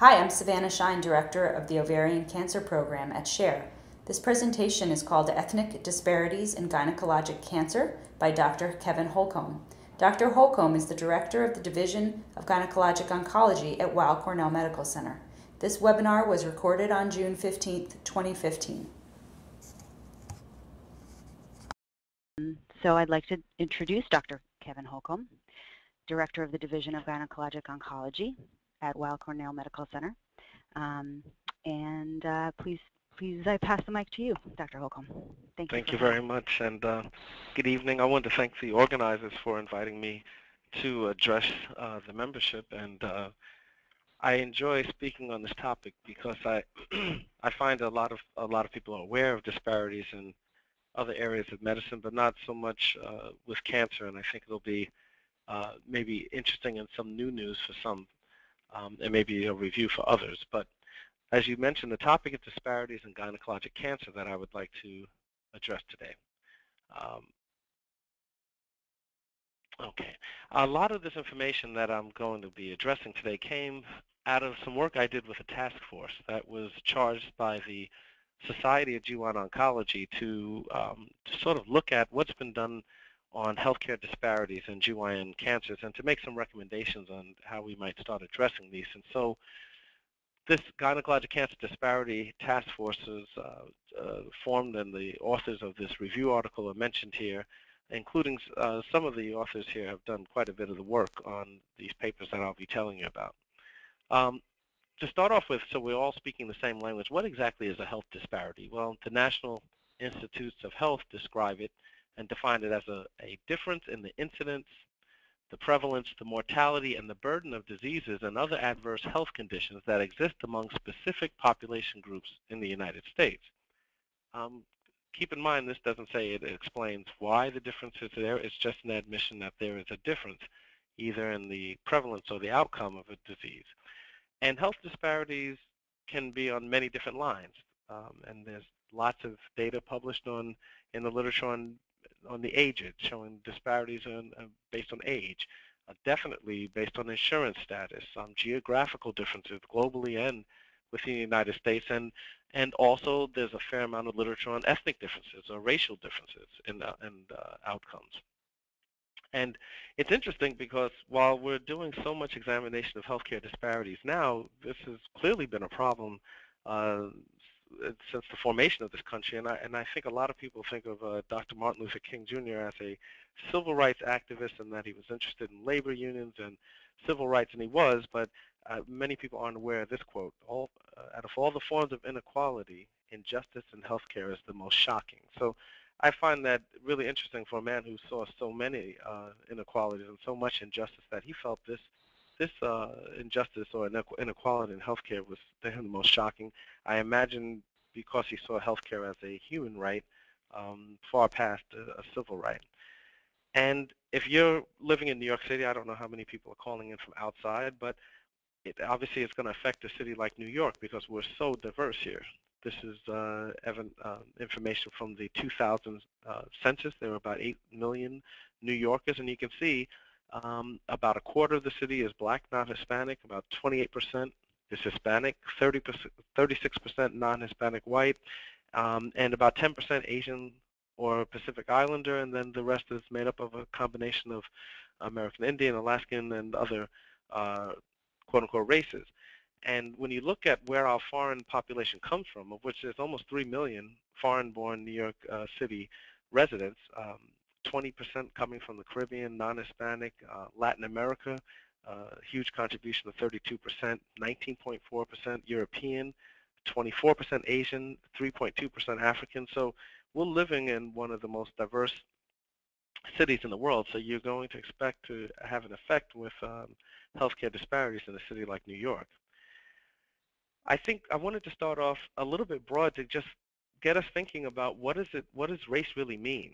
Hi, I'm Savannah Schein, Director of the Ovarian Cancer Program at SHARE. This presentation is called Ethnic Disparities in Gynecologic Cancer by Dr. Kevin Holcomb. Dr. Holcomb is the Director of the Division of Gynecologic Oncology at Weill Cornell Medical Center. This webinar was recorded on June 15, 2015. So I'd like to introduce Dr. Kevin Holcomb, Director of the Division of Gynecologic Oncology at Weill Cornell Medical Center. Please, I pass the mic to you, Dr. Holcomb. Thank you very much, and good evening. I want to thank the organizers for inviting me to address the membership, and I enjoy speaking on this topic because I find a lot of people are aware of disparities in other areas of medicine, but not so much with cancer, and I think it'll be maybe interesting and some new news for some. And maybe a review for others. But as you mentioned, the topic of disparities in gynecologic cancer that I would like to address today. A lot of this information that I'm going to be addressing today came out of some work I did with a task force that was charged by the Society of Gynecologic Oncology to sort of look at what's been done on healthcare disparities in GYN cancers and to make some recommendations on how we might start addressing these. And so this Gynecologic Cancer Disparity Task Force is formed, and the authors of this review article are mentioned here, including some of the authors here have done quite a bit of the work on these papers that I'll be telling you about. To start off with, so we're all speaking the same language, what exactly is a health disparity? Well, the National Institutes of Health describe it and defined it as a difference in the incidence, the prevalence, the mortality, and the burden of diseases and other adverse health conditions that exist among specific population groups in the United States. Keep in mind, this doesn't say it explains why the difference is there. It's just an admission that there is a difference, either in the prevalence or the outcome of a disease. And health disparities can be on many different lines, and there's lots of data published in the literature on the ages, showing disparities based on age, definitely based on insurance status, geographical differences globally and within the United States, and also there's a fair amount of literature on ethnic differences or racial differences in outcomes. And it's interesting because while we're doing so much examination of healthcare disparities now, this has clearly been a problem since the formation of this country, and I think a lot of people think of Dr. Martin Luther King Jr. as a civil rights activist, and that he was interested in labor unions and civil rights, and he was, but many people aren't aware of this quote. Out of all the forms of inequality, injustice in healthcare is the most shocking. So I find that really interesting for a man who saw so many inequalities and so much injustice that he felt this injustice or inequality in healthcare was to him the most shocking. I imagine because he saw healthcare as a human right, far past a civil right. And if you're living in New York City, I don't know how many people are calling in from outside, but obviously it's going to affect a city like New York because we're so diverse here. This is information from the 2000 census. There were about 8 million New Yorkers, and you can see about a quarter of the city is black, non-Hispanic, about 28% is Hispanic, 36% non-Hispanic white, and about 10% Asian or Pacific Islander, and then the rest is made up of a combination of American Indian, Alaskan, and other quote-unquote races. And when you look at where our foreign population comes from, of which there's almost 3 million foreign-born New York City residents, 20% coming from the Caribbean, non-Hispanic, Latin America, huge contribution of 32%, 19.4% European, 24% Asian, 3.2% African. So we're living in one of the most diverse cities in the world, so you're going to expect to have an effect with healthcare disparities in a city like New York. I think I wanted to start off a little bit broad to just get us thinking about what does race really mean?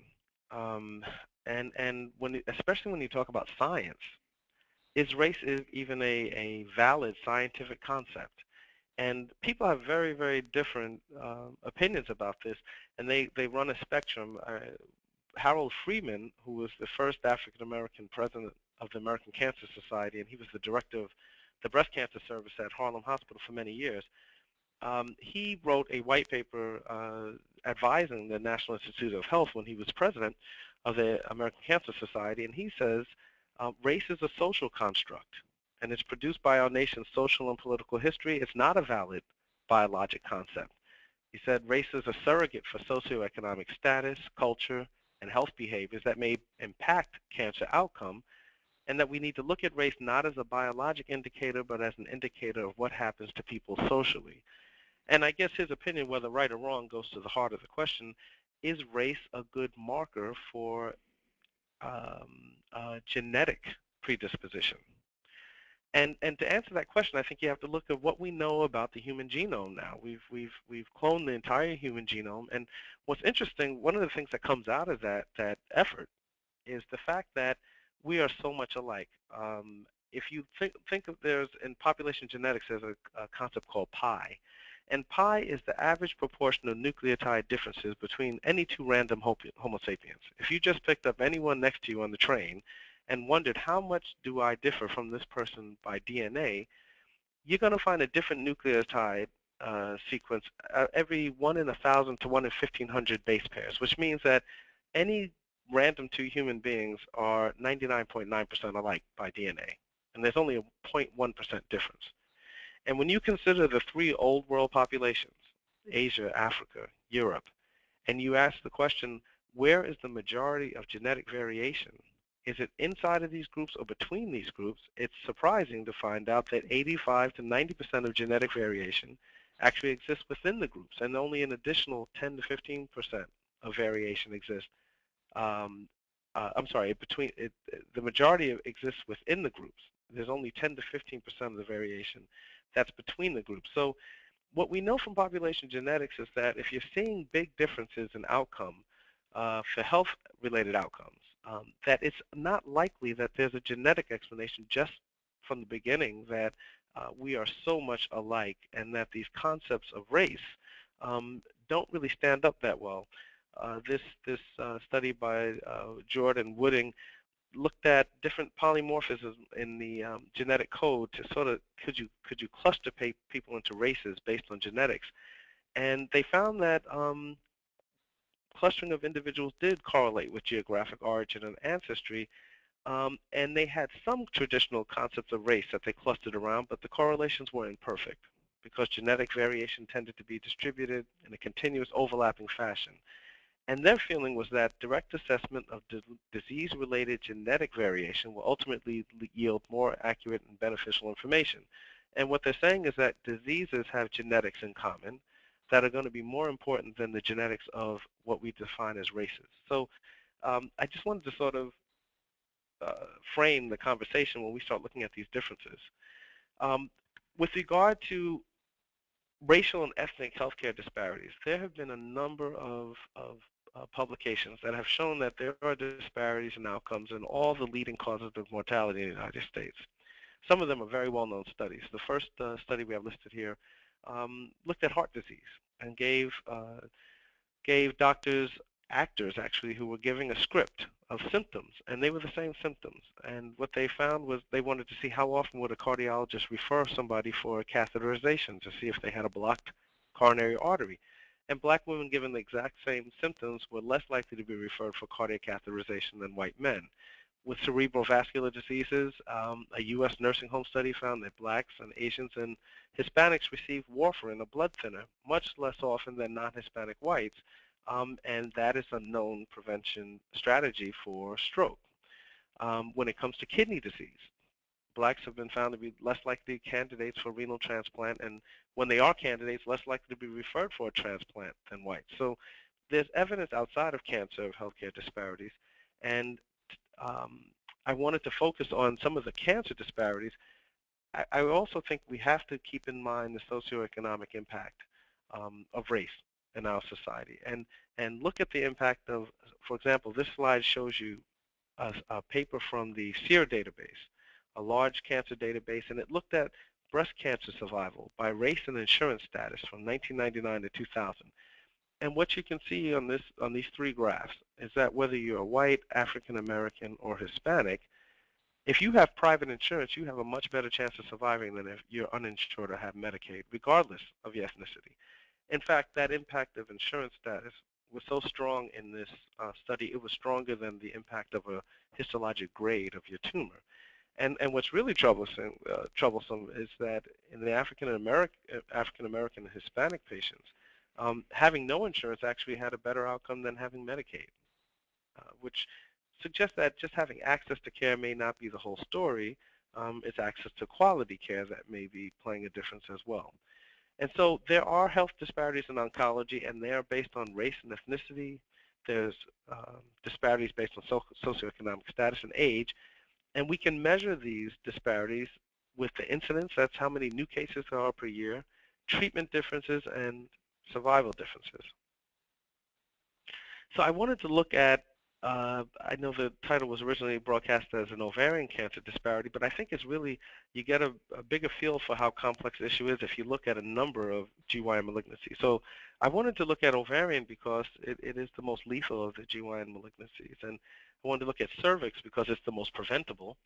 And especially when you talk about science, is race even a valid scientific concept? And people have very, very different opinions about this, and they run a spectrum. Harold Freeman, who was the first African-American president of the American Cancer Society, and he was the director of the breast cancer service at Harlem Hospital for many years, he wrote a white paper advising the National Institutes of Health when he was president of the American Cancer Society, and he says, race is a social construct, and it's produced by our nation's social and political history. It's not a valid biologic concept. He said race is a surrogate for socioeconomic status, culture, and health behaviors that may impact cancer outcome, and that we need to look at race not as a biologic indicator, but as an indicator of what happens to people socially. And I guess his opinion, whether right or wrong, goes to the heart of the question, is race a good marker for genetic predisposition? And to answer that question, I think you have to look at what we know about the human genome now. We've cloned the entire human genome, and what's interesting, one of the things that comes out of that effort is the fact that we are so much alike. If you think of, there's in population genetics, there's a concept called pi, and pi is the average proportion of nucleotide differences between any two random Homo sapiens. If you just picked up anyone next to you on the train and wondered how much do I differ from this person by DNA, you're going to find a different nucleotide sequence every 1 in 1,000 to 1 in 1,500 base pairs, which means that any random two human beings are 99.9% alike by DNA, and there's only a 0.1% difference. And when you consider the three old world populations, Asia, Africa, Europe, and you ask the question, where is the majority of genetic variation? Is it inside of these groups or between these groups? It's surprising to find out that 85 to 90% of genetic variation actually exists within the groups, and only an additional 10 to 15% of variation exists. The majority exists within the groups. There's only 10 to 15% of the variation that's between the groups. So what we know from population genetics is that if you're seeing big differences in outcome for health-related outcomes, that it's not likely that there's a genetic explanation just from the beginning that we are so much alike, and that these concepts of race don't really stand up that well. This study by Jordan Wooding looked at different polymorphisms in the genetic code to sort of could you cluster people into races based on genetics, and they found that clustering of individuals did correlate with geographic origin and ancestry, and they had some traditional concepts of race that they clustered around, but the correlations were imperfect because genetic variation tended to be distributed in a continuous overlapping fashion. And their feeling was that direct assessment of disease-related genetic variation will ultimately yield more accurate and beneficial information. And what they're saying is that diseases have genetics in common that are going to be more important than the genetics of what we define as races. So I just wanted to sort of frame the conversation when we start looking at these differences. With regard to racial and ethnic healthcare disparities, there have been a number of publications that have shown that there are disparities in outcomes in all the leading causes of mortality in the United States. Some of them are very well-known studies. The first study we have listed here looked at heart disease and gave doctors, actors actually, who were giving a script of symptoms, and they were the same symptoms. And what they found was they wanted to see how often would a cardiologist refer somebody for a catheterization to see if they had a blocked coronary artery. And black women given the exact same symptoms were less likely to be referred for cardiac catheterization than white men. With cerebral vascular diseases, a U.S. nursing home study found that blacks and Asians and Hispanics received warfarin, a blood thinner, much less often than non-Hispanic whites. And that is a known prevention strategy for stroke. When it comes to kidney disease, blacks have been found to be less likely candidates for renal transplant, and when they are candidates, less likely to be referred for a transplant than whites. So there's evidence outside of cancer of healthcare disparities, and I wanted to focus on some of the cancer disparities. I also think we have to keep in mind the socioeconomic impact of race in our society, and look at the impact of, for example, this slide shows you a paper from the SEER database, a large cancer database, and it looked at breast cancer survival by race and insurance status from 1999 to 2000. And what you can see on this, on these three graphs, is that whether you're white, African American, or Hispanic, If you have private insurance, you have a much better chance of surviving than if you're uninsured or have Medicaid, regardless of your ethnicity. In fact, that impact of insurance status was so strong in this study, it was stronger than the impact of a histologic grade of your tumor. And what's really troublesome is that in the African American and Hispanic patients, having no insurance actually had a better outcome than having Medicaid, which suggests that just having access to care may not be the whole story. It's access to quality care that may be playing a difference as well. And so there are health disparities in oncology, and they are based on race and ethnicity. There's disparities based on socioeconomic status and age. And we can measure these disparities with the incidence, that's how many new cases there are per year, treatment differences, and survival differences. So I wanted to look at, I know the title was originally broadcast as an ovarian cancer disparity, but I think it's really, you get a bigger feel for how complex the issue is if you look at a number of GYN malignancies. So I wanted to look at ovarian because it is the most lethal of the GYN malignancies. And I wanted to look at cervix because it's the most preventable,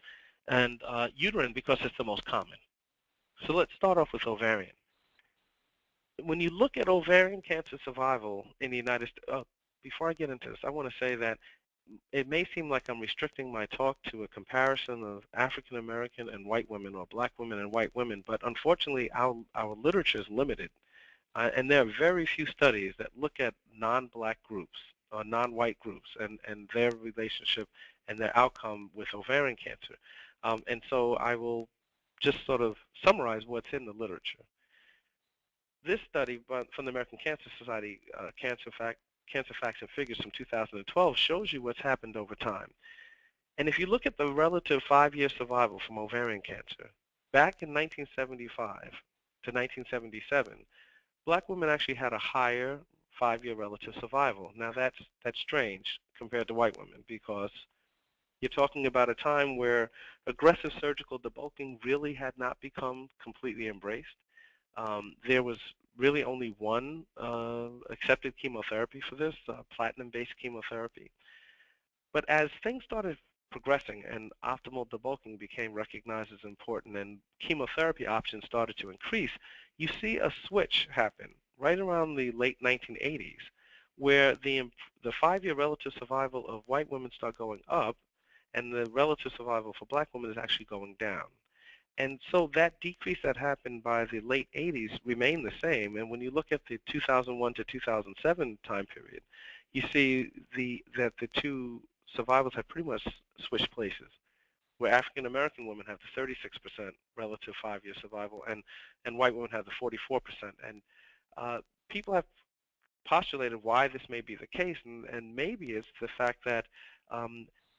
and uterine because it's the most common. So let's start off with ovarian. When you look at ovarian cancer survival in the United States, before I get into this, I want to say that it may seem like I'm restricting my talk to a comparison of African American and white women, or black women and white women, but unfortunately our literature is limited, and there are very few studies that look at non-black groups or non-white groups and their relationship and their outcome with ovarian cancer. And so I will just sort of summarize what's in the literature. This study from the American Cancer Society, Cancer Facts and Figures from 2012, shows you what's happened over time. And if you look at the relative 5-year survival from ovarian cancer, back in 1975 to 1977, black women actually had a higher 5-year relative survival. Now that's strange compared to white women, because you're talking about a time where aggressive surgical debulking really had not become completely embraced. There was really only one accepted chemotherapy for this, platinum-based chemotherapy. But as things started progressing and optimal debulking became recognized as important and chemotherapy options started to increase, you see a switch happen right around the late 1980s, where the 5-year relative survival of white women start going up, and the relative survival for black women is actually going down. And so that decrease that happened by the late 80s remained the same. And when you look at the 2001 to 2007 time period, you see that the two survivals have pretty much switched places, where African-American women have the 36% relative 5-year survival, and white women have the 44%. And people have postulated why this may be the case, and maybe it's the fact that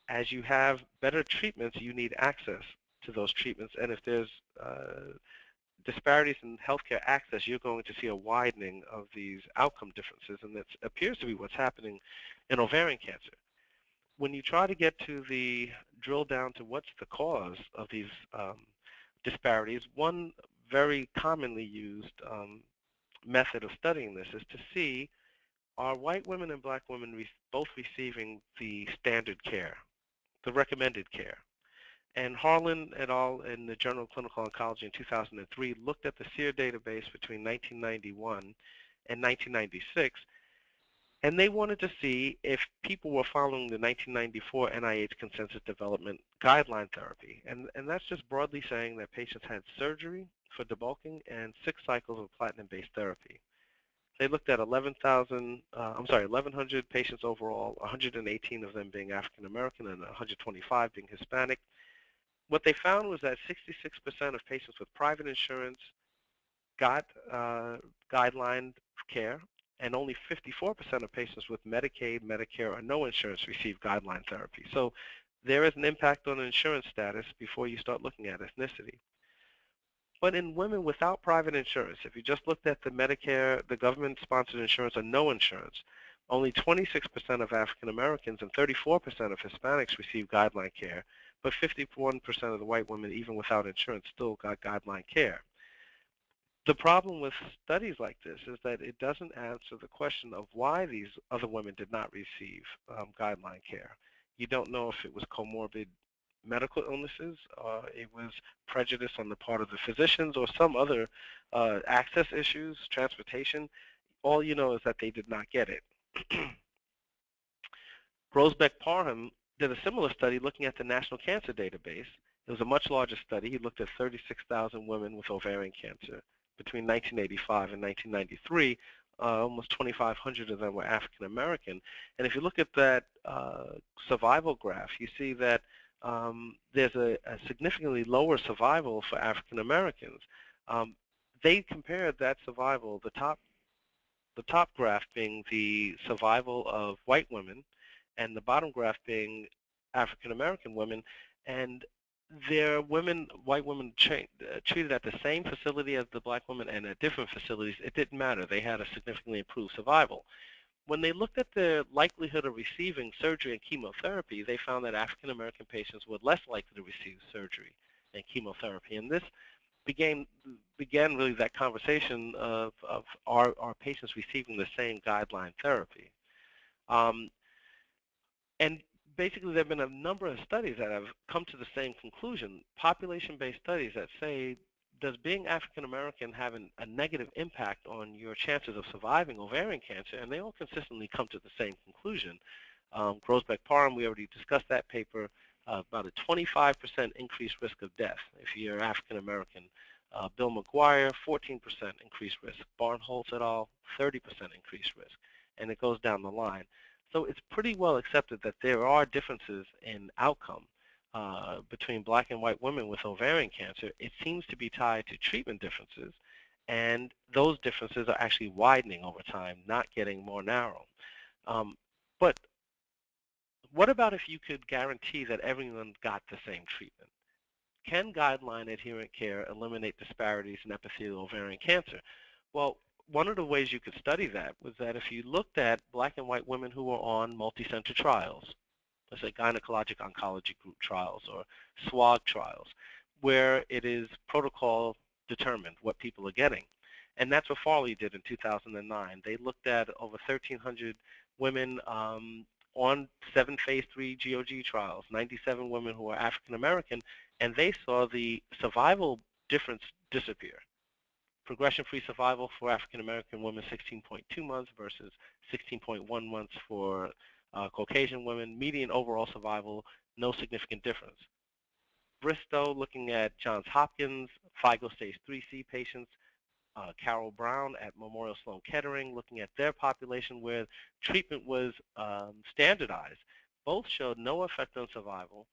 as you have better treatments, you need access to those treatments, and if there's disparities in healthcare access, you're going to see a widening of these outcome differences, and that appears to be what's happening in ovarian cancer. When you try to get to the drill down to what's the cause of these disparities, one very commonly used method of studying this is to see, are white women and black women both receiving the standard care, the recommended care? And Harlan et al. In the Journal of Clinical Oncology in 2003 looked at the SEER database between 1991 and 1996, and they wanted to see if people were following the 1994 NIH Consensus Development Guideline Therapy. And that's just broadly saying that patients had surgery for debulking and 6 cycles of platinum-based therapy. They looked at 1,100 patients overall, 118 of them being African-American and 125 being Hispanic. What they found was that 66% of patients with private insurance got guideline care, and only 54% of patients with Medicaid, Medicare, or no insurance received guideline therapy. So there is an impact on insurance status before you start looking at ethnicity. But in women without private insurance, if you just looked at the Medicare, the government-sponsored insurance, or no insurance, only 26% of African Americans and 34% of Hispanics received guideline care, but 51% of the white women, even without insurance, still got guideline care. The problem with studies like this is that it doesn't answer the question of why these other women did not receive guideline care. You don't know if it was comorbid medical illnesses. It was prejudice on the part of the physicians or some other access issues, transportation. All you know is that they did not get it. Groesbeck Parham did a similar study looking at the National Cancer Database. It was a much larger study. He looked at 36,000 women with ovarian cancer. Between 1985 and 1993, almost 2,500 of them were African American. And if you look at that survival graph, you see that there's a significantly lower survival for African Americans. They compared that survival, the top graph being the survival of white women, and the bottom graph being African American women, and their women, white women treated at the same facility as the black women and at different facilities. It didn't matter. They had a significantly improved survival. When they looked at the likelihood of receiving surgery and chemotherapy, they found that African American patients were less likely to receive surgery and chemotherapy. And this began really that conversation of our patients receiving the same guideline therapy. And basically, there have been a number of studies that have come to the same conclusion, population-based studies that say, does being African American have a negative impact on your chances of surviving ovarian cancer? And they all consistently come to the same conclusion. Groesbeck Parham, we already discussed that paper, about a 25% increased risk of death if you're African American. Bill McGuire, 14% increased risk. Barnholz et al., 30% increased risk. And it goes down the line. So it's pretty well accepted that there are differences in outcome between black and white women with ovarian cancer. It seems to be tied to treatment differences, and those differences are actually widening over time, not getting more narrow. But what about if you could guarantee that everyone got the same treatment? Can guideline adherent care eliminate disparities in epithelial ovarian cancer? Well, one of the ways you could study that was that if you looked at black and white women who were on multi-center trials, let's say Gynecologic Oncology Group trials or SWOG trials, where it is protocol determined what people are getting. And that's what Farley did in 2009. They looked at over 1,300 women on 7 phase 3 GOG trials, 97 women who were African American, and they saw the survival difference disappear. Progression-free survival for African-American women, 16.2 months versus 16.1 months for Caucasian women. Median overall survival, no significant difference. Bristow, looking at Johns Hopkins, FIGO stage 3C patients. Carol Brown at Memorial Sloan Kettering, looking at their population where treatment was standardized. Both showed no effect on survival,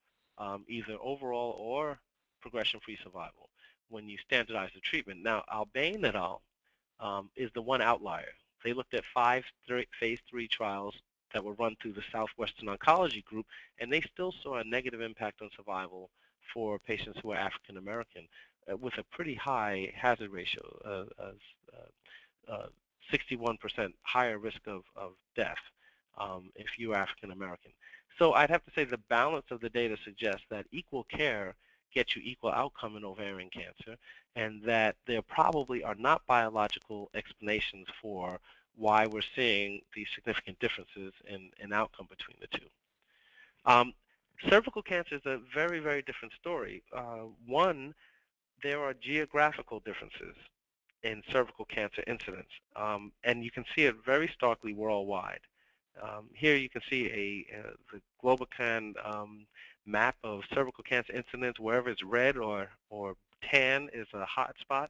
either overall or progression-free survival, when you standardize the treatment. Now, Albain et al. Is the one outlier. They looked at 5 phase 3 trials that were run through the Southwestern Oncology Group, and they still saw a negative impact on survival for patients who are African American with a pretty high hazard ratio, 61% higher risk of death if you're African American. So I'd have to say the balance of the data suggests that equal care get you equal outcome in ovarian cancer, and that there probably are not biological explanations for why we're seeing these significant differences in outcome between the two. Cervical cancer is a very, very different story. One, there are geographical differences in cervical cancer incidence, and you can see it very starkly worldwide. Here you can see the Globocan map of cervical cancer incidence. Wherever it's red or tan is a hot spot.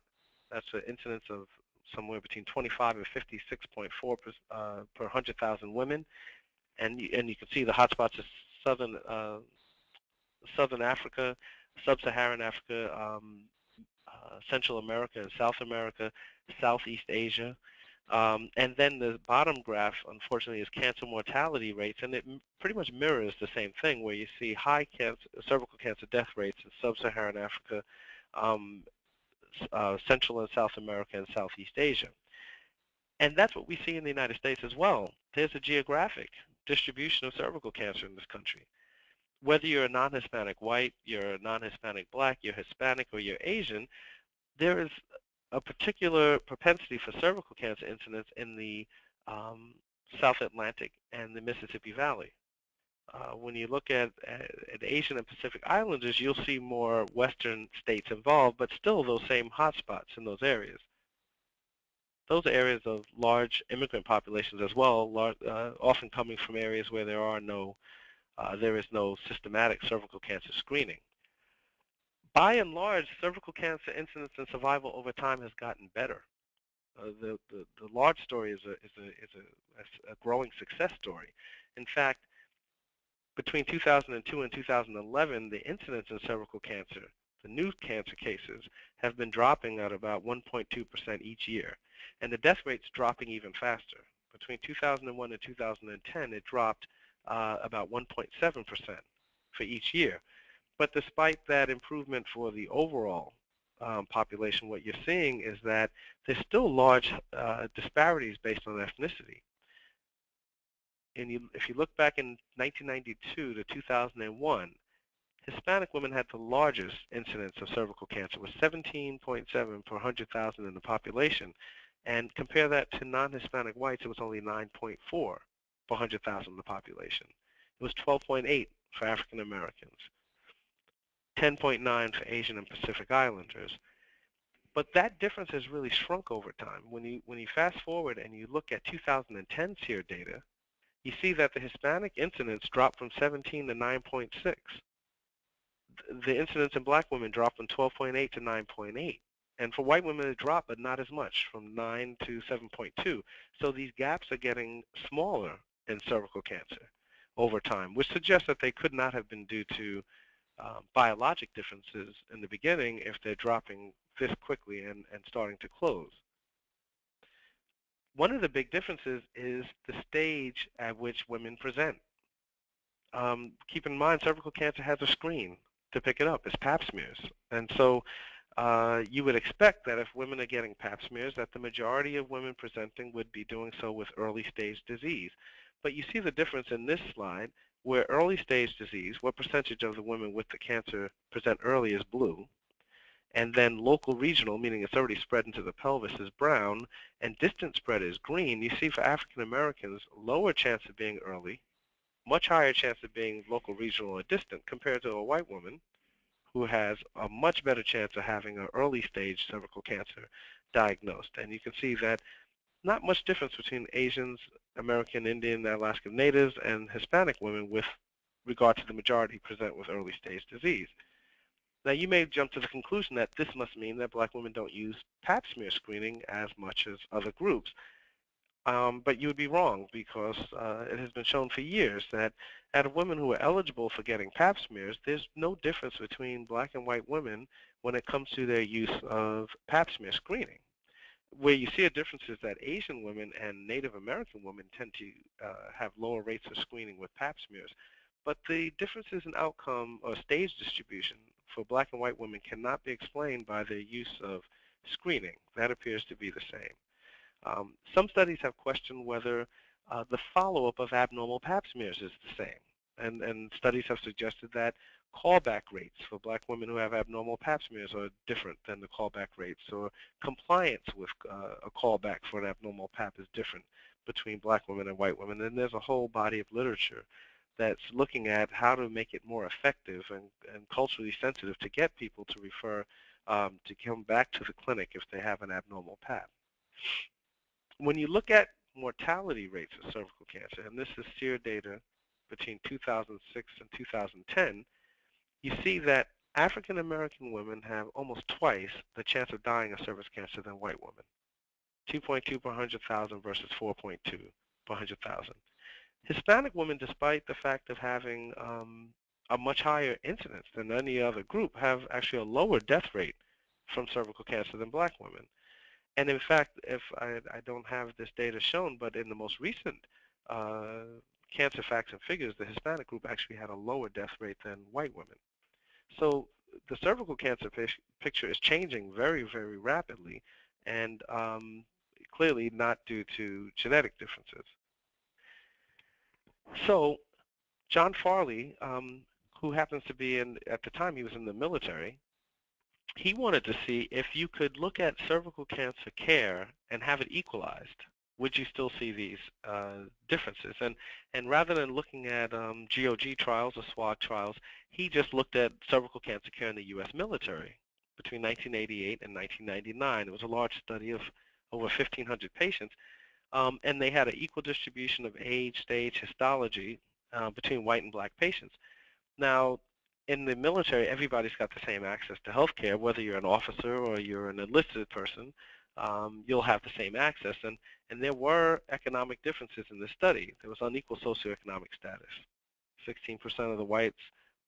That's an incidence of somewhere between 25 and 56.4 per 100,000 women. And you can see the hot spots are Southern Africa, Sub-Saharan Africa, Central America and South America, Southeast Asia. And then the bottom graph, unfortunately, is cancer mortality rates, and it pretty much mirrors the same thing, where you see high cancer, cervical cancer death rates in Sub-Saharan Africa, Central and South America, and Southeast Asia. And that's what we see in the United States as well. There's a geographic distribution of cervical cancer in this country. Whether you're a non-Hispanic white, you're a non-Hispanic black, you're Hispanic, or you're Asian, there is a particular propensity for cervical cancer incidence in the South Atlantic and the Mississippi Valley. when you look at Asian and Pacific Islanders, you'll see more Western states involved, but still those same hotspots in those areas. Those are areas of large immigrant populations as well, large, often coming from areas where there is no systematic cervical cancer screening. By and large, cervical cancer incidence and survival over time has gotten better. The large story is a growing success story. In fact, between 2002 and 2011, the incidence in cervical cancer, the new cancer cases, have been dropping at about 1.2% each year. And the death rate's dropping even faster. Between 2001 and 2010, it dropped about 1.7% for each year. But despite that improvement for the overall population, what you're seeing is that there's still large disparities based on ethnicity. And if you look back in 1992 to 2001, Hispanic women had the largest incidence of cervical cancer, with 17.7 per 100,000 in the population. And compare that to non-Hispanic whites, it was only 9.4 per 100,000 in the population. It was 12.8 for African Americans, 10.9 for Asian and Pacific Islanders. But that difference has really shrunk over time. When you fast forward and you look at 2010 SEER data, you see that the Hispanic incidence dropped from 17 to 9.6. The incidence in black women dropped from 12.8 to 9.8. And for white women, it dropped, but not as much, from 9 to 7.2. So these gaps are getting smaller in cervical cancer over time, which suggests that they could not have been due to biologic differences in the beginning if they're dropping this quickly and starting to close. One of the big differences is the stage at which women present. Keep in mind, cervical cancer has a screen to pick it up. It's pap smears. And so you would expect that if women are getting pap smears, that the majority of women presenting would be doing so with early stage disease. But you see the difference in this slide, where early stage disease, what percentage of the women with the cancer present early is blue, and then local regional, meaning it's already spread into the pelvis, is brown, and distant spread is green. You see for African Americans, lower chance of being early, much higher chance of being local, regional, or distant, compared to a white woman who has a much better chance of having an early stage cervical cancer diagnosed. And you can see that not much difference between Asians, American, Indian, Alaskan Natives, and Hispanic women with regard to the majority present with early stage disease. Now, you may jump to the conclusion that this must mean that black women don't use pap smear screening as much as other groups. But you would be wrong, because it has been shown for years that out of women who are eligible for getting pap smears, there's no difference between black and white women when it comes to their use of pap smear screening. Where you see a difference is that Asian women and Native American women tend to have lower rates of screening with pap smears. But the differences in outcome or stage distribution for black and white women cannot be explained by their use of screening. That appears to be the same. Some studies have questioned whether the follow-up of abnormal pap smears is the same. And studies have suggested that callback rates for black women who have abnormal pap smears are different than the callback rates, or compliance with a callback for an abnormal pap is different between black women and white women. And there's a whole body of literature that's looking at how to make it more effective and culturally sensitive to get people to refer, to come back to the clinic if they have an abnormal pap. When you look at mortality rates of cervical cancer, and this is SEER data between 2006 and 2010, you see that African American women have almost twice the chance of dying of cervical cancer than white women, 2.2 per 100,000 versus 4.2 per 100,000. Hispanic women, despite the fact of having a much higher incidence than any other group, have actually a lower death rate from cervical cancer than black women. And in fact, if I don't have this data shown, but in the most recent Cancer Facts and Figures, the Hispanic group actually had a lower death rate than white women. So the cervical cancer picture is changing very, very rapidly, and clearly not due to genetic differences. So John Farley, who happens to be at the time he was in the military, he wanted to see if you could look at cervical cancer care and have it equalized would you still see these differences? And rather than looking at GOG trials or SWOG trials, he just looked at cervical cancer care in the U.S. military between 1988 and 1999. It was a large study of over 1,500 patients, and they had an equal distribution of age, stage, histology between white and black patients. Now, in the military, everybody's got the same access to health care, whether you're an officer or you're an enlisted person. You'll have the same access, and there were economic differences in this study. There was unequal socioeconomic status. 16% of the whites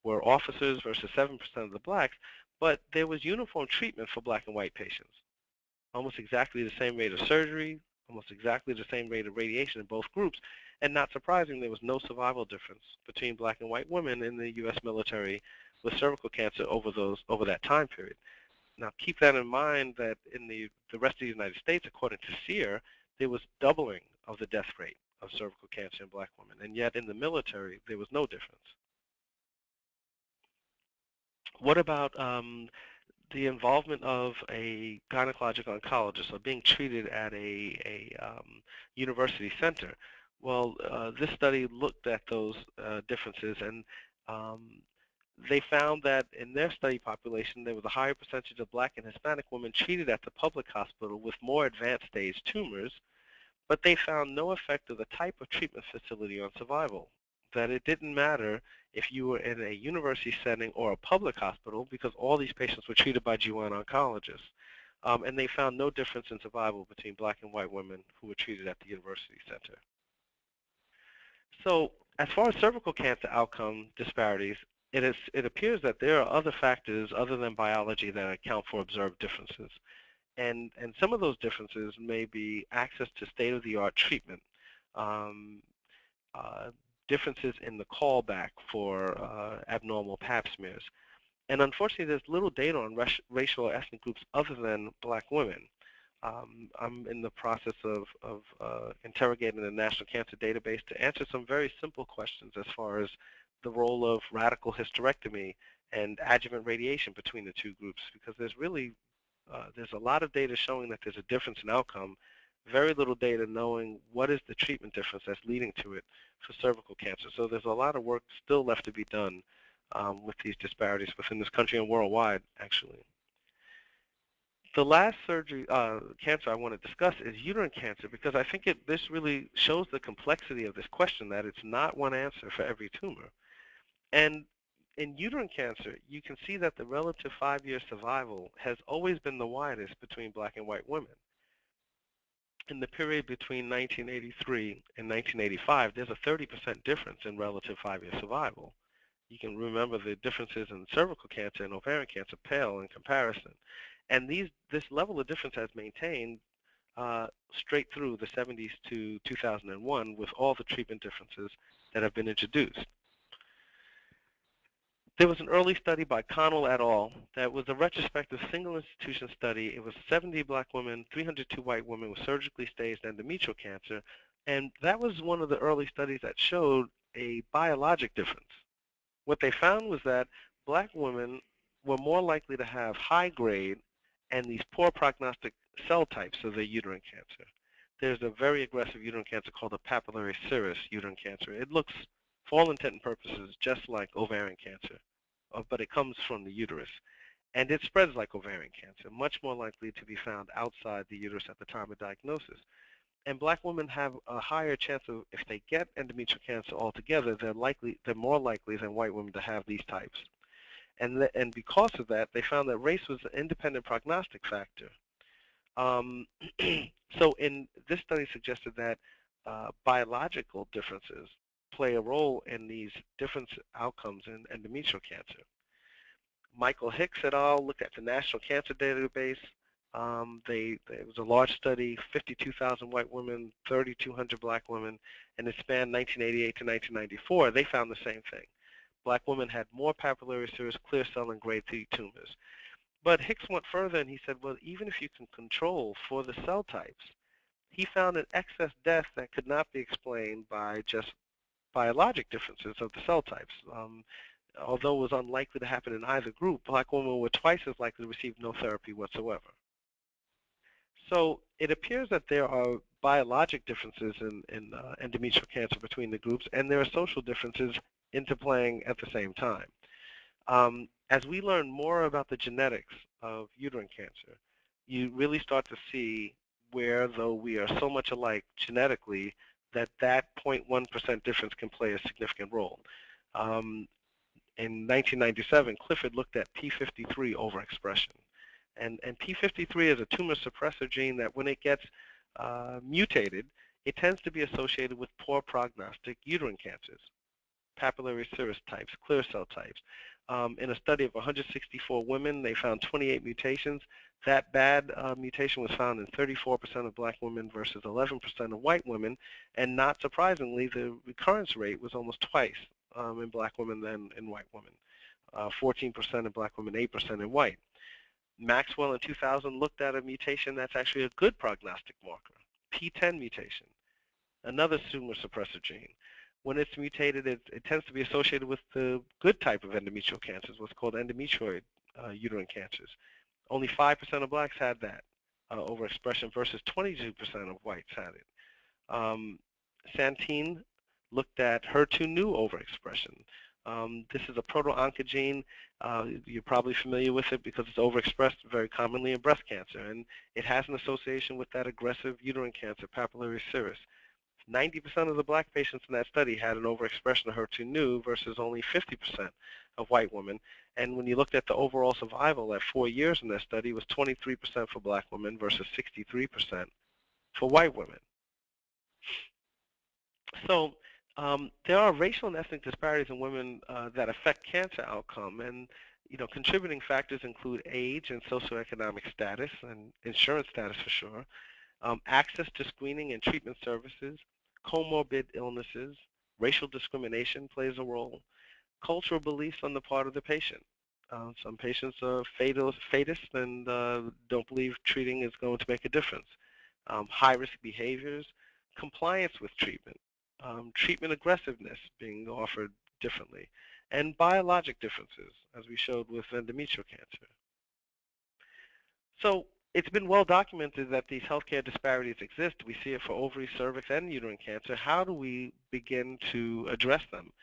were officers versus 7% of the blacks, but there was uniform treatment for black and white patients. Almost exactly the same rate of surgery, almost exactly the same rate of radiation in both groups, and not surprising, there was no survival difference between black and white women in the U.S. military with cervical cancer over that time period. Now, keep that in mind that in the rest of the United States, according to SEER, there was doubling of the death rate of cervical cancer in black women, and yet in the military, there was no difference. What about the involvement of a gynecologic oncologist or being treated at a university center? Well, this study looked at those differences, and they found that in their study population, there was a higher percentage of black and Hispanic women treated at the public hospital with more advanced stage tumors, but they found no effect of the type of treatment facility on survival, that it didn't matter if you were in a university setting or a public hospital because all these patients were treated by GYN oncologists. And they found no difference in survival between black and white women who were treated at the university center. So as far as cervical cancer outcome disparities, it appears that there are other factors other than biology that account for observed differences. And some of those differences may be access to state-of-the-art treatment, differences in the callback for abnormal pap smears. And unfortunately, there's little data on racial or ethnic groups other than black women. I'm in the process of interrogating the National Cancer Database to answer some very simple questions as far as the role of radical hysterectomy and adjuvant radiation between the two groups, because there's really there's a lot of data showing that there's a difference in outcome, very little data knowing what is the treatment difference that's leading to it for cervical cancer. So there's a lot of work still left to be done with these disparities within this country and worldwide, actually. The last cancer I want to discuss is uterine cancer, because I think this really shows the complexity of this question, that it's not one answer for every tumor. And in uterine cancer, you can see that the relative 5-year survival has always been the widest between black and white women. In the period between 1983 and 1985, there's a 30% difference in relative 5-year survival. You can remember the differences in cervical cancer and ovarian cancer pale in comparison. And this level of difference has maintained straight through the 70s to 2001 with all the treatment differences that have been introduced. There was an early study by Connell et al. That was a retrospective single institution study. It was 70 black women, 302 white women with surgically staged endometrial cancer. And that was one of the early studies that showed a biologic difference. What they found was that black women were more likely to have high grade and these poor prognostic cell types of their uterine cancer. There's a very aggressive uterine cancer called the papillary serous uterine cancer. It looks, for all intent and purposes, just like ovarian cancer, but it comes from the uterus. And it spreads like ovarian cancer, much more likely to be found outside the uterus at the time of diagnosis. And black women have a higher chance of, if they get endometrial cancer altogether, they're more likely than white women to have these types. And because of that, they found that race was an independent prognostic factor. So in this study suggested that biological differences play a role in these different outcomes in endometrial cancer. Michael Hicks et al. Looked at the National Cancer Database. It was a large study, 52,000 white women, 3,200 black women, and it spanned 1988 to 1994. They found the same thing. Black women had more papillary serous clear cell and grade 3 tumors. But Hicks went further and he said, well, even if you can control for the cell types, he found an excess death that could not be explained by just biologic differences of the cell types. Although it was unlikely to happen in either group, black women were twice as likely to receive no therapy whatsoever. So it appears that there are biologic differences in endometrial cancer between the groups, and there are social differences interplaying at the same time. As we learn more about the genetics of uterine cancer, you really start to see where, though we are so much alike genetically, that that 0.1% difference can play a significant role. In 1997, Clifford looked at P53 overexpression. And P53 is a tumor suppressor gene that when it gets mutated, it tends to be associated with poor prognostic uterine cancers, papillary serous types, clear cell types. In a study of 164 women, they found 28 mutations. That bad mutation was found in 34% of black women versus 11% of white women. And not surprisingly, the recurrence rate was almost twice in black women than in white women, 14% in black women, 8% in white. Maxwell in 2000 looked at a mutation that's actually a good prognostic marker, P10 mutation, another tumor suppressor gene. When it's mutated, it tends to be associated with the good type of endometrial cancers, what's called endometrioid uterine cancers. Only 5% of blacks had that overexpression versus 22% of whites had it. Santine looked at HER2/neu overexpression. This is a proto-oncogene. You're probably familiar with it because it's overexpressed very commonly in breast cancer, and it has an association with that aggressive uterine cancer, papillary serous. 90% of the black patients in that study had an overexpression of HER2/neu versus only 50% of white women. And when you looked at the overall survival at 4 years in that study, it was 23% for black women versus 63% for white women. So there are racial and ethnic disparities in women that affect cancer outcome, and contributing factors include age and socioeconomic status and insurance status for sure, access to screening and treatment services, comorbid illnesses, racial discrimination plays a role, cultural beliefs on the part of the patient. Some patients are fatists and don't believe treating is going to make a difference. High-risk behaviors, compliance with treatment. Treatment aggressiveness being offered differently, and biologic differences, as we showed with endometrial cancer. So it's been well documented that these healthcare disparities exist. We see it for ovary, cervix, and uterine cancer. How do we begin to address them?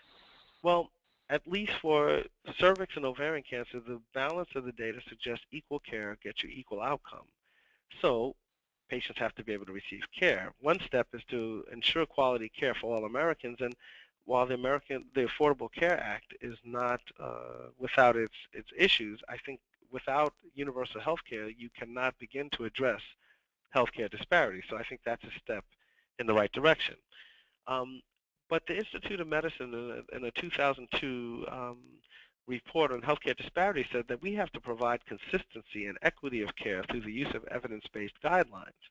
Well, at least for cervix and ovarian cancer, the balance of the data suggests equal care gets you equal outcome. So patients have to be able to receive care. One step is to ensure quality care for all Americans, and while the Affordable Care Act is not without its issues, I think without universal health care, you cannot begin to address health care disparities. So I think that's a step in the right direction. But the Institute of Medicine, in a 2002 report on healthcare disparity, said that we have to provide consistency and equity of care through the use of evidence-based guidelines.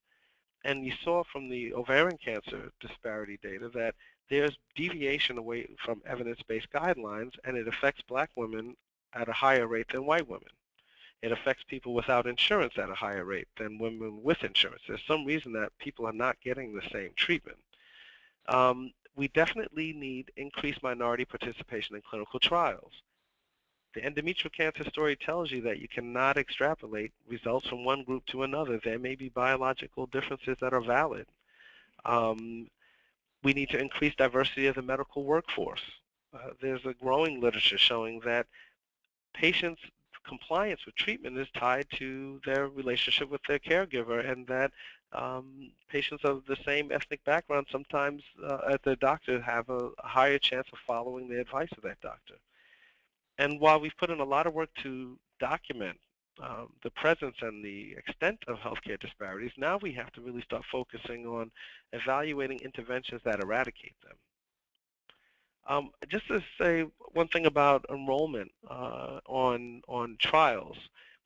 And you saw from the ovarian cancer disparity data that there's deviation away from evidence-based guidelines, and it affects black women at a higher rate than white women. It affects people without insurance at a higher rate than women with insurance. There's some reason that people are not getting the same treatment. We definitely need increased minority participation in clinical trials. The endometrial cancer story tells you that you cannot extrapolate results from one group to another. There may be biological differences that are valid. We need to increase diversity of the medical workforce. There's a growing literature showing that patients' compliance with treatment is tied to their relationship with their caregiver, and that patients of the same ethnic background sometimes at their doctor have a higher chance of following the advice of that doctor. And while we've put in a lot of work to document the presence and the extent of healthcare disparities, now we have to really start focusing on evaluating interventions that eradicate them. Just to say one thing about enrollment on trials.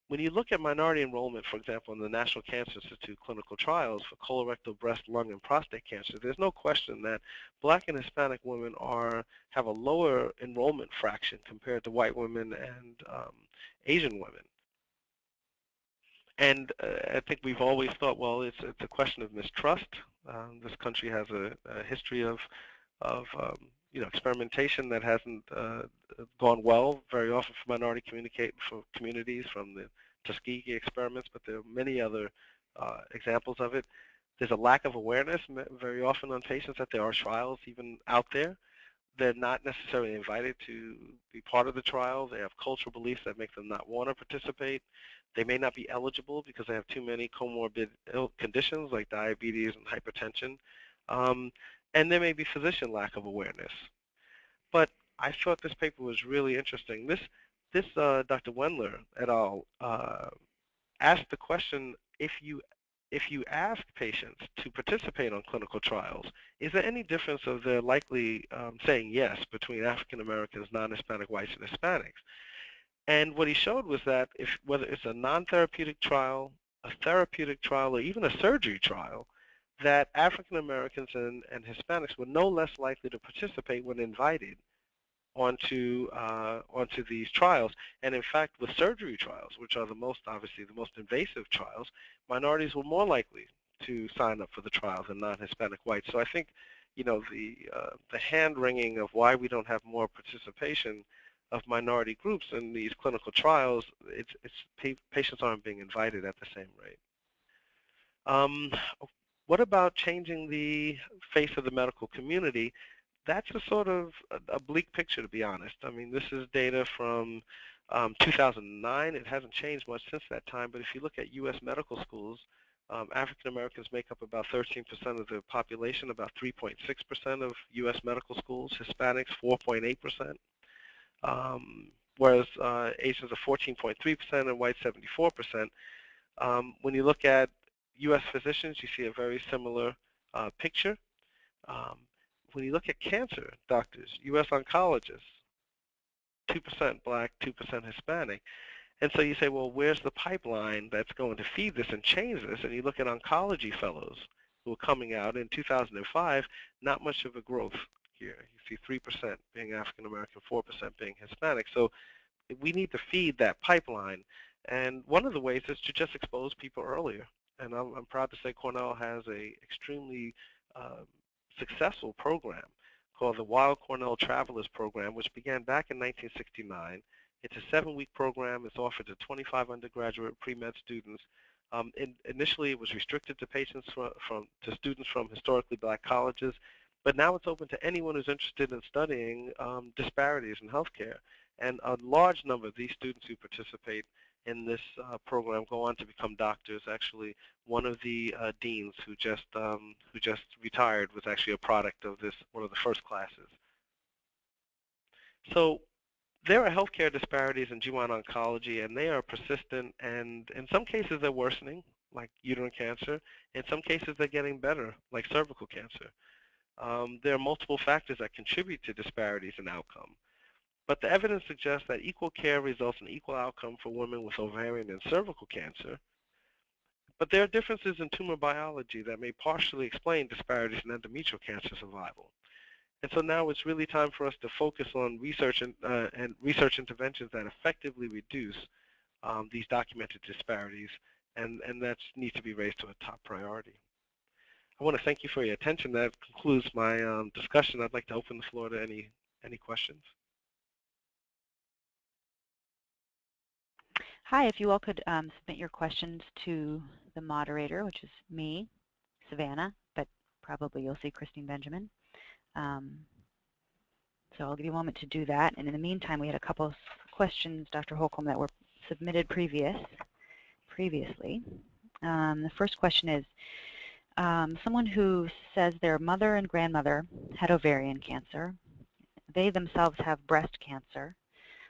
When you look at minority enrollment, for example, in the National Cancer Institute clinical trials for colorectal, breast, lung, and prostate cancer, there's no question that black and Hispanic women have a lower enrollment fraction compared to white women and Asian women. And I think we've always thought, well, it's a question of mistrust. This country has a history of experimentation that hasn't gone well very often for minority communities, from the Tuskegee experiments, but there are many other examples of it. There's a lack of awareness very often on patients that there are trials even out there. They're not necessarily invited to be part of the trial. They have cultural beliefs that make them not want to participate. They may not be eligible because they have too many comorbid conditions like diabetes and hypertension. And there may be physician lack of awareness. But I thought this paper was really interesting. This Dr. Wendler et al. Asked the question, if you ask patients to participate on clinical trials, is there any difference of their likely saying yes between African Americans, non-Hispanic whites, and Hispanics? And what he showed was that whether it's a non-therapeutic trial, a therapeutic trial, or even a surgery trial, that African Americans and Hispanics were no less likely to participate when invited onto these trials. And in fact, with surgery trials, which are the most, obviously, the most invasive trials, minorities were more likely to sign up for the trial than non-Hispanic whites. So I think, you know, the hand-wringing of why we don't have more participation of minority groups in these clinical trials, it's patients aren't being invited at the same rate. What about changing the face of the medical community? That's a sort of a bleak picture, to be honest. I mean, this is data from 2009. It hasn't changed much since that time, but if you look at US medical schools, African Americans make up about 13% of the population, about 3.6% of US medical schools, Hispanics 4.8%, whereas Asians are 14.3% and whites 74%. When you look at US physicians, you see a very similar picture. When you look at cancer doctors, U.S. oncologists, 2% black, 2% Hispanic. And so you say, well, where's the pipeline that's going to feed this and change this? And you look at oncology fellows who are coming out in 2005, not much of a growth here. You see 3% being African American, 4% being Hispanic. So we need to feed that pipeline. And one of the ways is to just expose people earlier. And I'm proud to say Cornell has a extremely successful program called the Weill Cornell Travelers Program, which began back in 1969. It's a 7-week program. It's offered to 25 undergraduate pre-med students. Initially, it was restricted to patients to students from historically black colleges, but now it's open to anyone who's interested in studying disparities in healthcare. And a large number of these students who participate in this program go on to become doctors. Actually, one of the deans who just retired was actually a product of this, one of the first classes. So there are healthcare disparities in GYN oncology, and they are persistent, and in some cases they're worsening, like uterine cancer. In some cases they're getting better, like cervical cancer. There are multiple factors that contribute to disparities in outcome. But the evidence suggests that equal care results in equal outcome for women with ovarian and cervical cancer. But there are differences in tumor biology that may partially explain disparities in endometrial cancer survival. And so now it's really time for us to focus on research and research interventions that effectively reduce these documented disparities, and that needs to be raised to a top priority. I want to thank you for your attention. That concludes my discussion. I'd like to open the floor to any questions. Hi, if you all could submit your questions to the moderator, which is me, Savannah, but probably you'll see Christine Benjamin. So I'll give you a moment to do that. And in the meantime, we had a couple of questions, Dr. Holcomb, that were submitted previously. The first question is, someone who says their mother and grandmother had ovarian cancer. They themselves have breast cancer.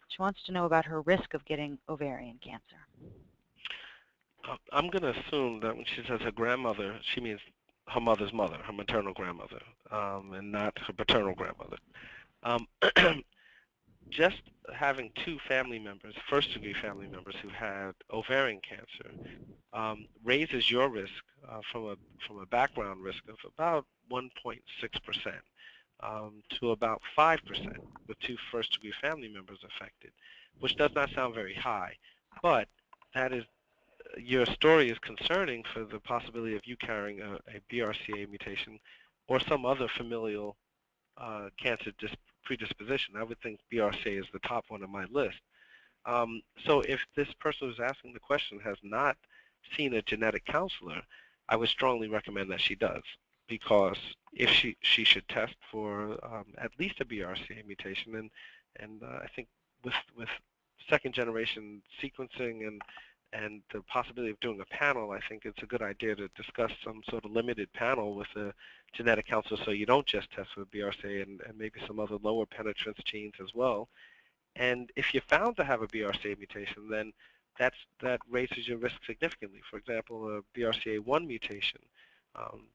She wants to know about her risk of getting ovarian cancer. I'm going to assume that when she says her grandmother, she means her mother's mother, her maternal grandmother, and not her paternal grandmother. Just having two family members, first-degree family members who had ovarian cancer raises your risk from a background risk of about 1.6%. To about 5% with two first-degree family members affected, which does not sound very high, but that is, your story is concerning for the possibility of you carrying a BRCA mutation or some other familial cancer predisposition. I would think BRCA is the top one on my list. So if this person who's asking the question has not seen a genetic counselor, I would strongly recommend that she does, because if she should test for at least a BRCA mutation, and I think with second-generation sequencing and the possibility of doing a panel, I think it's a good idea to discuss some sort of limited panel with a genetic counselor, so you don't just test for BRCA and maybe some other lower penetrance genes as well. And if you're found to have a BRCA mutation, then that raises your risk significantly. For example, a BRCA1 mutation,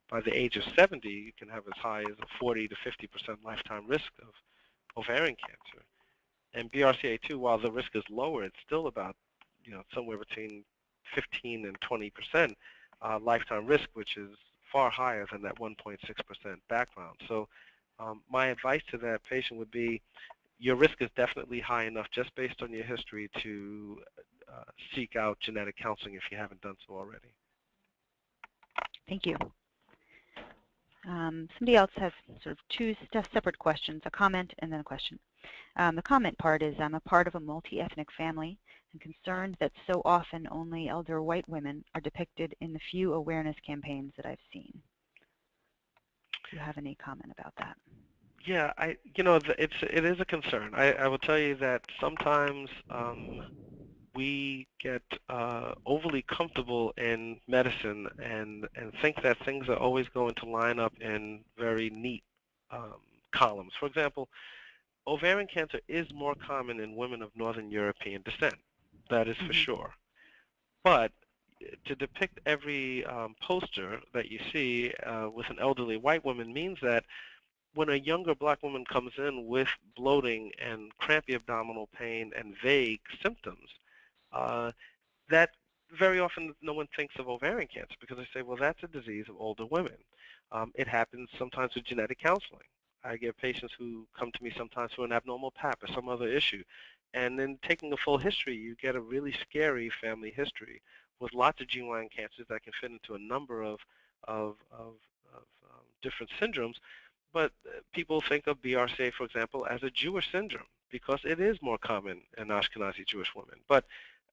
by the age of 70, you can have as high as a 40 to 50% lifetime risk of ovarian cancer. And BRCA2, while the risk is lower, it's still about, somewhere between 15 and 20% lifetime risk, which is far higher than that 1.6% background. So my advice to that patient would be, your risk is definitely high enough just based on your history to seek out genetic counseling if you haven't done so already. Thank you. Somebody else has sort of two separate questions, a comment and then a question. The comment part is, I'm a part of a multi-ethnic family and concerned that so often only elder white women are depicted in the few awareness campaigns that I've seen. Do you have any comment about that? Yeah, it is a concern. I will tell you that sometimes we get overly comfortable in medicine and think that things are always going to line up in very neat columns. For example, ovarian cancer is more common in women of Northern European descent. That is for sure. But to depict every poster that you see with an elderly white woman means that when a younger black woman comes in with bloating and crampy abdominal pain and vague symptoms, that very often no one thinks of ovarian cancer, because they say, well, that's a disease of older women. It happens sometimes with genetic counseling. I get patients who come to me sometimes for an abnormal pap or some other issue. And then taking a full history, you get a really scary family history with lots of GYN cancers that can fit into a number of different syndromes. But people think of BRCA, for example, as a Jewish syndrome, because it is more common in Ashkenazi Jewish women. But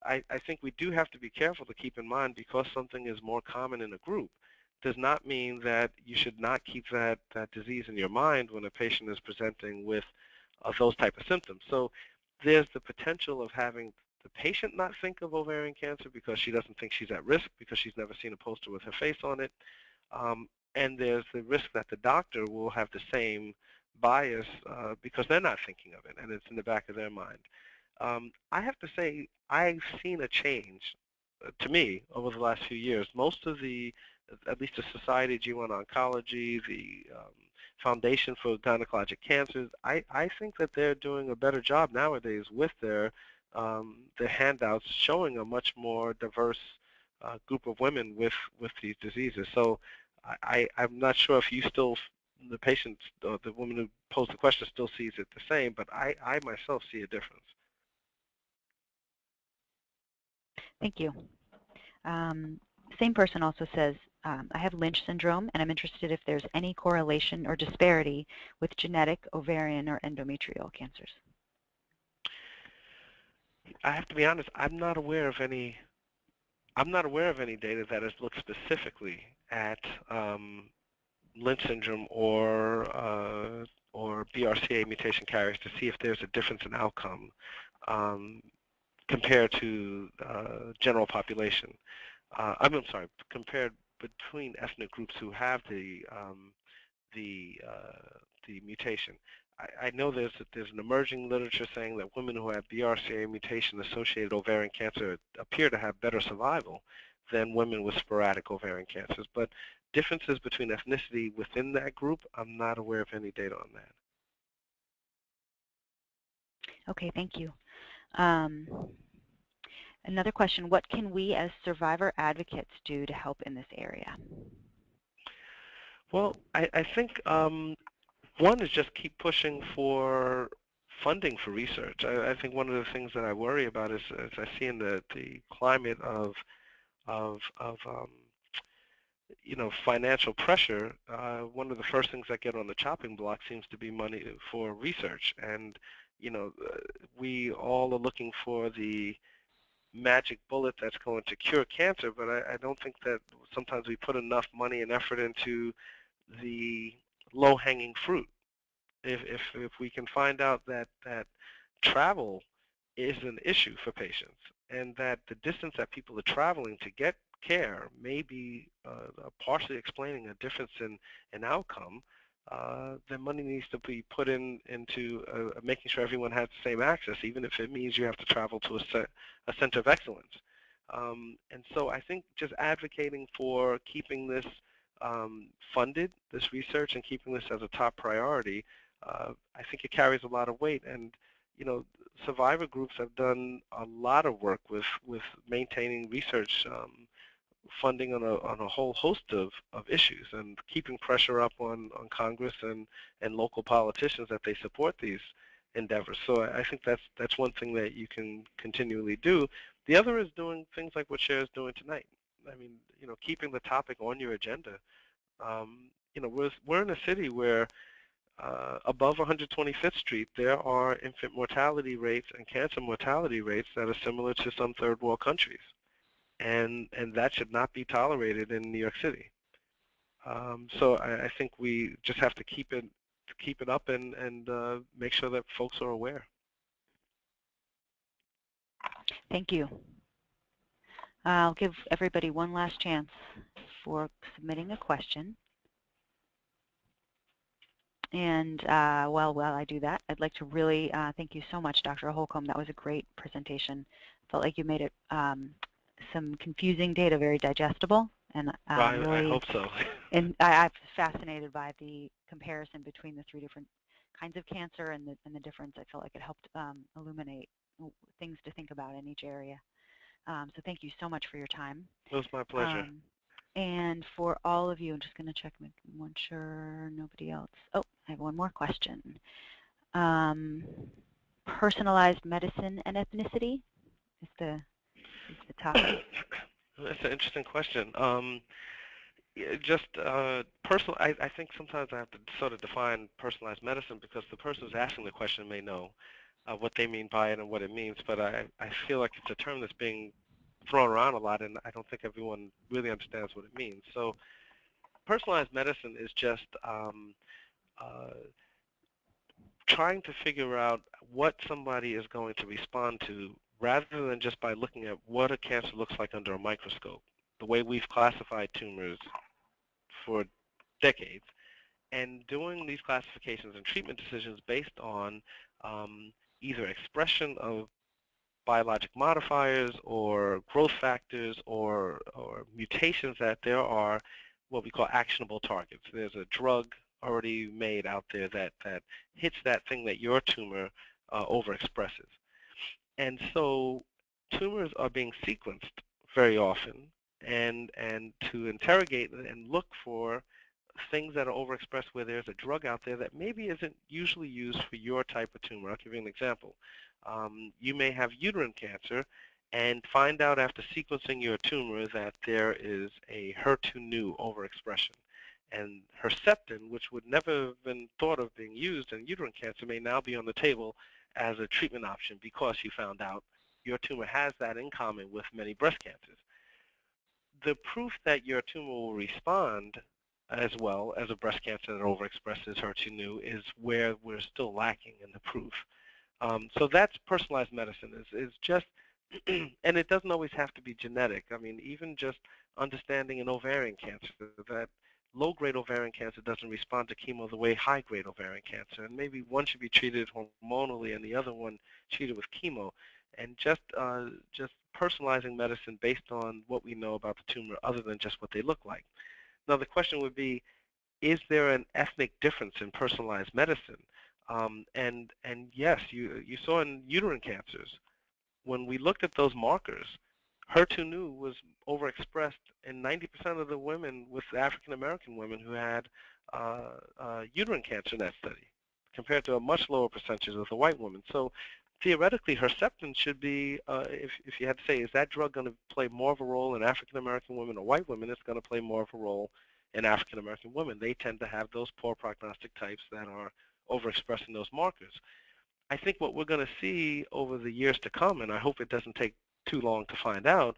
I think we do have to be careful to keep in mind, because something is more common in a group does not mean that you should not keep that disease in your mind when a patient is presenting with those type of symptoms. So there's the potential of having the patient not think of ovarian cancer because she doesn't think she's at risk, because she's never seen a poster with her face on it. And there's the risk that the doctor will have the same bias because they're not thinking of it, and it's in the back of their mind. I have to say, I've seen a change, to me, over the last few years. Most of the, at least the Society of Gynecologic Oncology, the Foundation for Gynecologic Cancers, I think that they're doing a better job nowadays with their handouts showing a much more diverse group of women with these diseases. So I'm not sure if you still, the patient, or the woman who posed the question still sees it the same, but I myself see a difference. Thank you. Same person also says, I have Lynch syndrome, and I'm interested if there's any correlation or disparity with genetic, ovarian, or endometrial cancers. I have to be honest, I'm not aware of any data that has looked specifically at Lynch syndrome or BRCA mutation carriers to see if there's a difference in outcome compared to general population. I'm sorry, compared between ethnic groups who have the mutation. I know there's an emerging literature saying that women who have BRCA mutation-associated ovarian cancer appear to have better survival than women with sporadic ovarian cancers. But differences between ethnicity within that group, I'm not aware of any data on that. Okay, thank you. Another question, what can we as survivor advocates do to help in this area? Well, I think one is just keep pushing for funding for research. I think one of the things that I worry about is I see in the climate of financial pressure, one of the first things that get on the chopping block seems to be money for research. And we all are looking for the magic bullet that's going to cure cancer, but I don't think that sometimes we put enough money and effort into the low-hanging fruit. If we can find out that travel is an issue for patients, and that the distance that people are traveling to get care may be partially explaining a difference in outcome, then money needs to be put into making sure everyone has the same access, even if it means you have to travel to a center of excellence. And so I think just advocating for keeping this funded, this research, and keeping this as a top priority, I think it carries a lot of weight. And you know, survivor groups have done a lot of work with maintaining research funding on a whole host of issues, and keeping pressure up on Congress and local politicians that they support these endeavors. So I think that's one thing that you can continually do. The other is doing things like what Cher is doing tonight. I mean, you know, keeping the topic on your agenda. You know, we're in a city where above 125th Street, there are infant mortality rates and cancer mortality rates that are similar to some third world countries, and that should not be tolerated in New York City. So I think we just have to keep it up and make sure that folks are aware. Thank you. I'll give everybody one last chance for submitting a question. And while I do that, I'd like to really thank you so much, Dr. Holcomb. That was a great presentation. Felt like you made it some confusing data very digestible, and really, I hope so. And I'm fascinated by the comparison between the three different kinds of cancer and the difference. I felt like it helped illuminate things to think about in each area. So thank you so much for your time. It was my pleasure. And for all of you, I'm just going to check, make sure nobody else. Oh, I have one more question. Personalized medicine and ethnicity is the topic. That's an interesting question. I think sometimes I have to sort of define personalized medicine, because the person who's asking the question may know what they mean by it and what it means, but I feel like it's a term that's being thrown around a lot, and I don't think everyone really understands what it means. So personalized medicine is just trying to figure out what somebody is going to respond to, rather than just by looking at what a cancer looks like under a microscope, the way we've classified tumors for decades, and doing these classifications and treatment decisions based on either expression of biologic modifiers or growth factors or mutations, that there are what we call actionable targets. There's a drug already made out there that hits that thing that your tumor overexpresses. And so tumors are being sequenced very often, and to interrogate and look for things that are overexpressed where there's a drug out there that maybe isn't usually used for your type of tumor. I'll give you an example. You may have uterine cancer and find out after sequencing your tumor that there is a HER2/neu overexpression. And Herceptin, which would never have been thought of being used in uterine cancer, may now be on the table as a treatment option, because you found out your tumor has that in common with many breast cancers. The proof that your tumor will respond as well as a breast cancer that overexpresses HER2/neu is where we're still lacking in the proof. So that's personalized medicine. Is just, and it doesn't always have to be genetic. I mean, even just understanding an ovarian cancer, that low-grade ovarian cancer doesn't respond to chemo the way high-grade ovarian cancer, and maybe one should be treated hormonally and the other one treated with chemo. And just personalizing medicine based on what we know about the tumor, other than just what they look like. Now, the question would be, is there an ethnic difference in personalized medicine? And yes, you saw in uterine cancers, when we looked at those markers, HER2/neu was overexpressed in 90% of the women, with African-American women who had uterine cancer in that study, compared to a much lower percentage of the white women. So theoretically, Herceptin should be, if you had to say, is that drug going to play more of a role in African-American women or white women, it's going to play more of a role in African-American women. They tend to have those poor prognostic types that are overexpressing those markers. I think what we're going to see over the years to come, and I hope it doesn't take too long to find out,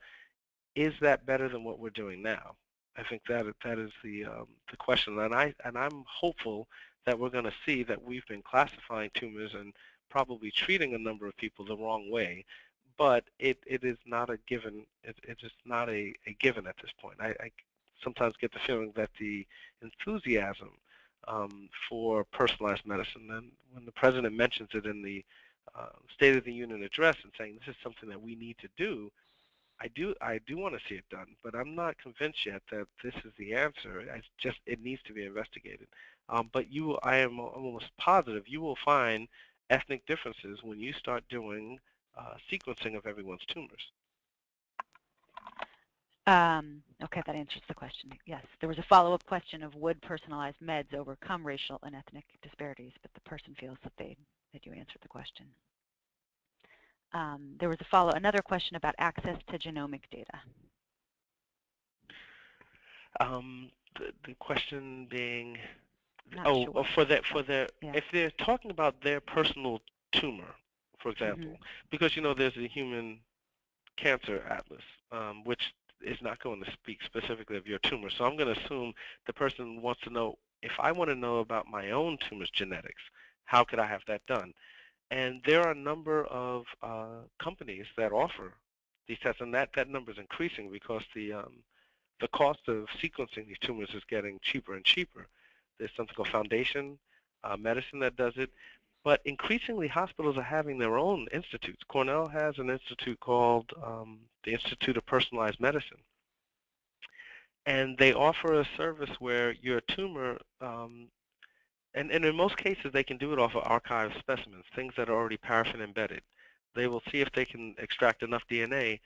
is that better than what we're doing now? I think that is the question, and I'm hopeful that we're going to see that we've been classifying tumors and probably treating a number of people the wrong way, but it is not a given. It's just not a given at this point. I sometimes get the feeling that the enthusiasm for personalized medicine, and when the president mentions it in the State of the Union address and saying this is something that we need to do, I do want to see it done, but I'm not convinced yet that this is the answer. It needs to be investigated. But I am almost positive you will find ethnic differences when you start doing sequencing of everyone's tumors. Okay, that answers the question. Yes, there was a follow-up question of would personalized meds overcome racial and ethnic disparities, but the person feels that you answered the question. There was another question about access to genomic data. The question being, if they're talking about their personal tumor, for example, because you know there's the Human Cancer Atlas, which is not going to speak specifically of your tumor. So I'm going to assume the person wants to know, if I want to know about my own tumor's genetics, how could I have that done? And there are a number of companies that offer these tests, and that number is increasing because the cost of sequencing these tumors is getting cheaper and cheaper. There's something called Foundation Medicine that does it, but increasingly hospitals are having their own institutes. Cornell has an institute called the Institute of Personalized Medicine, and they offer a service where your tumor and in most cases, they can do it off of archived specimens, things that are already paraffin embedded. They will see if they can extract enough DNA.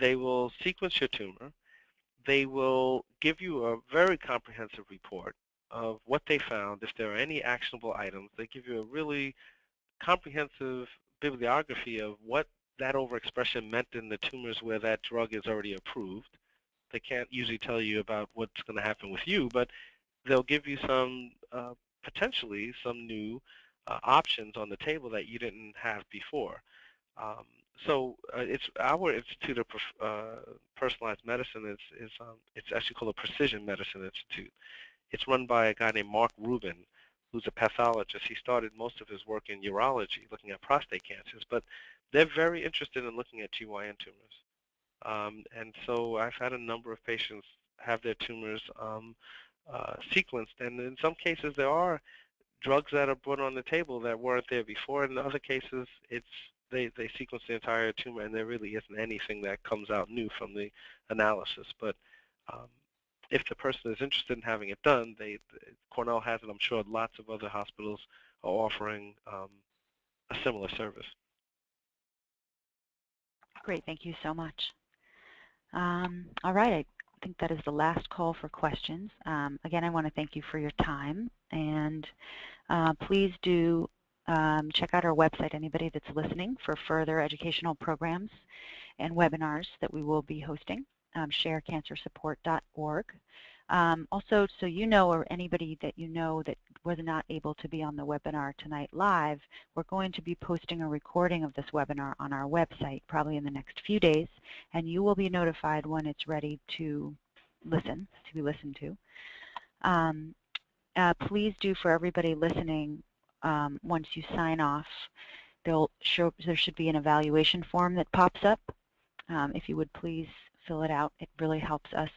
They will sequence your tumor. They will give you a very comprehensive report of what they found. If there are any actionable items, they give you a really comprehensive bibliography of what that overexpression meant in the tumors where that drug is already approved. They can't usually tell you about what's going to happen with you, but they'll give you some potentially some new options on the table that you didn't have before. So it's our Institute of Personalized Medicine. It's actually called a Precision Medicine Institute. It's run by a guy named Mark Rubin, who's a pathologist. He started most of his work in urology, looking at prostate cancers, but they're very interested in looking at GYN tumors. And so I've had a number of patients have their tumors sequenced, and in some cases there are drugs that are brought on the table that weren't there before, and in other cases they sequence the entire tumor and there really isn't anything that comes out new from the analysis. But if the person is interested in having it done, Cornell has it. I'm sure lots of other hospitals are offering a similar service. Great, thank you so much. All right, I think that is the last call for questions. Again, I want to thank you for your time, and please do check out our website, anybody that's listening, for further educational programs and webinars that we will be hosting, sharecancersupport.org. Also, so you know, or anybody that you know that was not able to be on the webinar tonight live, we're going to be posting a recording of this webinar on our website probably in the next few days, and you will be notified when it's ready to be listened to. Please do, for everybody listening, once you sign off, there should be an evaluation form that pops up. If you would please fill it out, it really helps us.